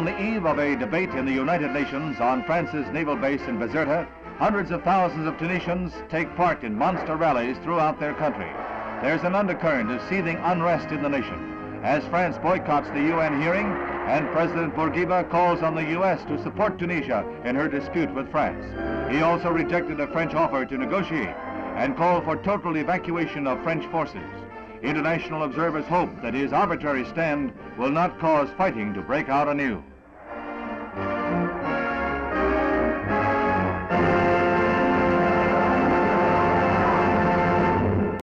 On the eve of a debate in the United Nations on France's naval base in Bizerta, hundreds of thousands of Tunisians take part in monster rallies throughout their country. There's an undercurrent of seething unrest in the nation as France boycotts the UN hearing and President Bourguiba calls on the U.S. to support Tunisia in her dispute with France. He also rejected a French offer to negotiate and called for total evacuation of French forces. International observers hope that his arbitrary stand will not cause fighting to break out anew.